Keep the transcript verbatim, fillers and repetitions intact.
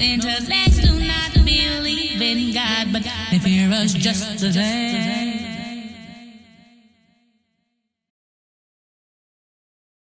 Intellects do not believe in God, but they fear us just the same.